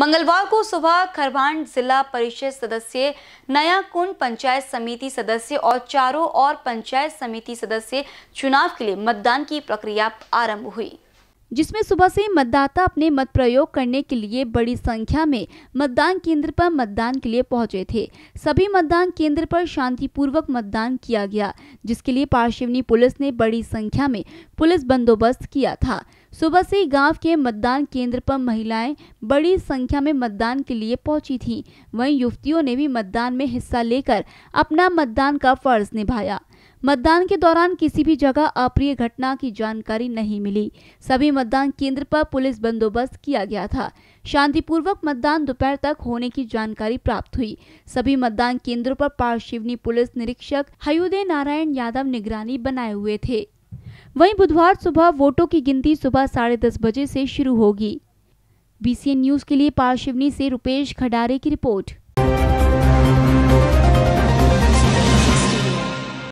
मंगलवार को सुबह खरवांड जिला परिषद सदस्य, नया कुंड पंचायत समिति सदस्य और चारों और पंचायत समिति सदस्य चुनाव के लिए मतदान की प्रक्रिया आरंभ हुई, जिसमें सुबह से मतदाता अपने मत प्रयोग करने के लिए बड़ी संख्या में मतदान केंद्र पर मतदान के लिए पहुंचे थे। सभी मतदान केंद्र पर शांतिपूर्वक मतदान किया गया, जिसके लिए पार्शिवनी पुलिस ने बड़ी संख्या में पुलिस बंदोबस्त किया था। सुबह से गांव के मतदान केंद्र पर महिलाएं बड़ी संख्या में मतदान के लिए पहुंची थीं, वहीं युवतियों ने भी मतदान में हिस्सा लेकर अपना मतदान का फर्ज निभाया। मतदान के दौरान किसी भी जगह अप्रिय घटना की जानकारी नहीं मिली। सभी मतदान केंद्र पर पुलिस बंदोबस्त किया गया था। शांतिपूर्वक मतदान दोपहर तक होने की जानकारी प्राप्त हुई। सभी मतदान केंद्रों पर पार्शिवनी पुलिस निरीक्षक हयुदेय नारायण यादव निगरानी बनाए हुए थे। वहीं बुधवार सुबह वोटों की गिनती सुबह 10:30 बजे से शुरू होगी। बीसीएन न्यूज़ के लिए पार्शिवनी से रुपेश खडारे की रिपोर्ट।